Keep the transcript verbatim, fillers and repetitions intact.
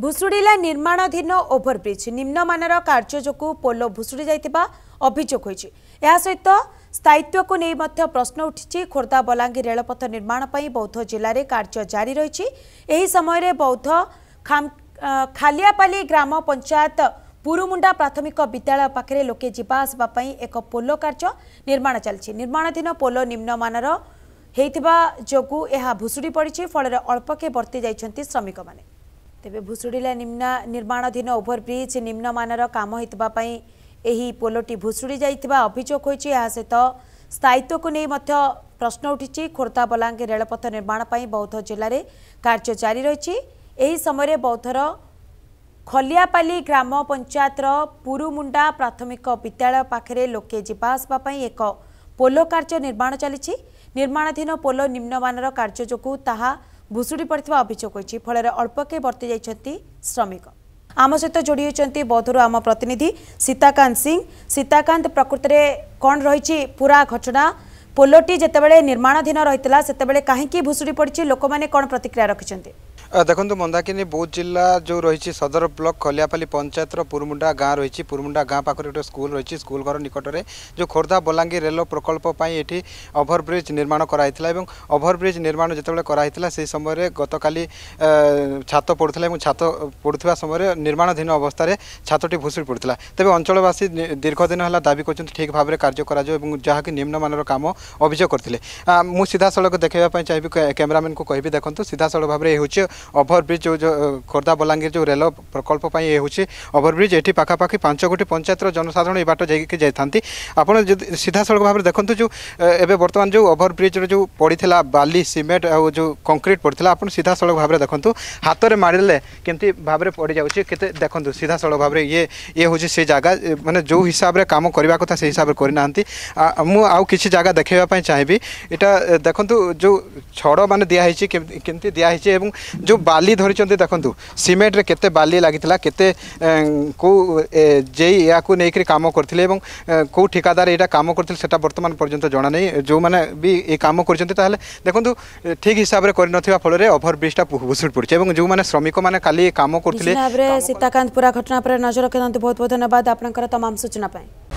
भुशुड़ीला निर्माणाधीन ओभरब्रिज निम्नमानर कार्य जो पोलो भुशुड़ी जाइतिबा अभियोग होइछि। एहा सहित स्थायित्व को नहीं मध्य प्रश्न उठिछि। खोर्दा बलांगी रेलपथ निर्माण पई बौद्ध जिले में कार्य जारी रही। एही समय बौद्ध खाम खालियापाली ग्राम पंचायत पुरुमुंडा प्राथमिक विद्यालय पाखे लोके जीवा आसवाई एक पोलो कार्य निर्माण चलछि। निर्माणाधीन पोलो निम्नमानर होइतिबा जोगु एहा भुशुड़ी पड़िछि। फल अल्पके बर्ती जाइछन्ति श्रमिक माने। तेबे भुशुड़ीला निम्न निर्माणाधीन ओभरब्रिज निम्नमानर काम होइतिबा पई एही पोलोटी भुशुड़ी जाइतिबा अभियोग होइछि। एहा सहित स्थायित्व को नहीं मध्य प्रश्न उठिछि। खोर्दा बलांगी रेलपथ निर्माण पई बौद्ध जिले में कार्य जारी रही। एही समय बौद्धर खलियापाली ग्राम पंचायतर पुरुमुंडा प्राथमिक विद्यालय पाखे लोके जीवा आसवाई एक पोलो कार्य निर्माण चली। निर्माणाधीन पोलो निम्नमानर कार्य जो ताहा भुशुड़ी पड़ता अभियोग होइछि। फल अल्पके बर्ती जाइछन्ति श्रमिक। आम सहित जोड़ी होइछन्ति बौद्धर आम प्रतिनिधि सीताकांत सिंह। सीताकांत, प्रकृत में कौन रही पूरा घटना? पोलोटी जितेबाला निर्माणाधीन रही से कहीं भुशुड़ी पड़ी, लोक मैंने कौन प्रतिक्रिया रखिंट? देखो मंदाकिनी बौद्ध जिला जो रही सदर ब्लक खलियापाली पंचायतर पुरुमुंडा गाँ रही। पुरुमुंडा गाँ पाखे गोटे स्कूल रही। स्कूल घर निकट में जो खोर्दा बलांगी रेल प्रकल्प पर ये ओभरब्रिज निर्माण कराइला। ओभरब्रिज निर्माण जितेबाला कराइला से समय गतकाली छात पड़ूला। छात पड़ुवा समय निर्माणाधीन अवस्था छातटी भुशुड़ी पड़ता। तेज अंचलवासी दीर्घ दिन है दाबी कर ठीक भाव में कार्य कराकि निम्नमानर काम अभियोग करते। मु सीधा सड़क देखापी चाहिए कैमेरामैन को कहि देखु सीधा सड़क भाव में ये ओभरब्रिज जो, जो खोर्दा बलांगीर जो रेल प्रकल्प पर ये हूँ ओभरब्रिज ये पाखापाखि पांच गोटी पंचायतर जनसाधारण ये बाट जाकि जाती। आपड़ सीधा सड़क भाव में देखते जो एवं बर्तमान जो ओभरब्रिज जो पड़ा बाली सीमेंट और जो कंक्रीट पड़ा आप सीधा सड़क भाव में देखूँ हाथ में मारे केमती भाव में पड़ जाऊँ के देखूँ सीधा सड़क भाव में ये ये हूँ से जगह मानने जो हिसाब से कम करने कथा से हिसाब से करना मुझे किसी जगह देखापी चाहिए। यहाँ देखूँ जो छड़ मान दिखाई केमती दिखाई और जो बाली धरी देखु सीमेंट रे केते बाली लगी केते को जे या को लेकर कम करते कौ ठिकादार यहाँ कम करते सेटा बर्तमान पर्यंत जाना नहीं। जो मैंने भी ये कम कर देखु ठीक हिसाब से करन फल ओभरब्रिजटा भुशुड़ी पड़ी और जो मैंने श्रमिक मैंने काली कम करते। सीताकांत पूरा घटना पर नजर रखी। बहुत बहुत धन्यवाद आपनकर तमाम सूचना।